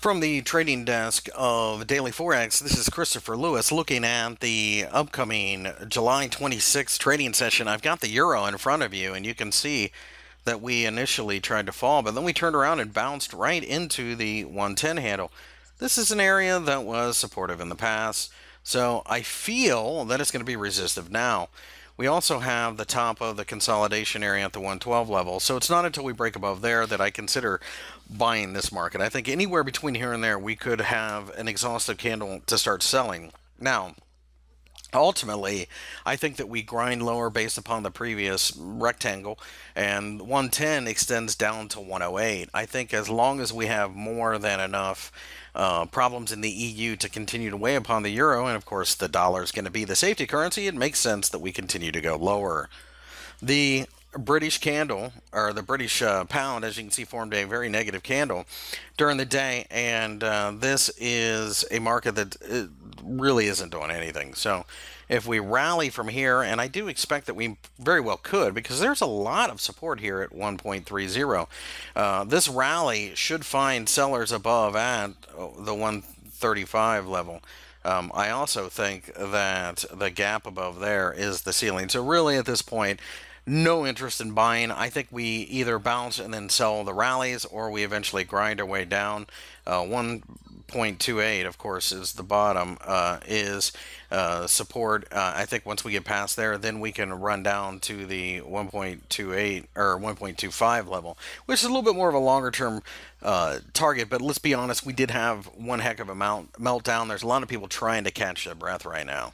From the trading desk of Daily Forex, this is Christopher Lewis looking at the upcoming July 26th trading session. I've got the euro in front of you, and you can see that we initially tried to fall, but then we turned around and bounced right into the 110 handle. This is an area that was supportive in the past, so I feel that it's going to be resistive now. We also have the top of the consolidation area at the 112 level, so it's not until we break above there that I consider buying this market. I think anywhere between here and there, we could have an exhaustive candle to start selling. Now, ultimately, I think that we grind lower based upon the previous rectangle, and 110 extends down to 108. I think as long as we have more than enough problems in the EU to continue to weigh upon the euro, and of course the dollar is going to be the safety currency, it makes sense that we continue to go lower. The British candle, or the British pound, as you can see, formed a very negative candle during the day, and this is a market that really isn't doing anything. So if we rally from here, and I do expect that we very well could, because there's a lot of support here at 1.30. This rally should find sellers above at the 135 level. I also think that the gap above there is the ceiling. So really at this point, no interest in buying. I think we either bounce and then sell the rallies, or we eventually grind our way down. 1.28, of course, is the bottom, support. I think once we get past there, then we can run down to the 1.28 or 1.25 level, which is a little bit more of a longer term target. But let's be honest, we did have one heck of a meltdown. There's a lot of people trying to catch their breath right now.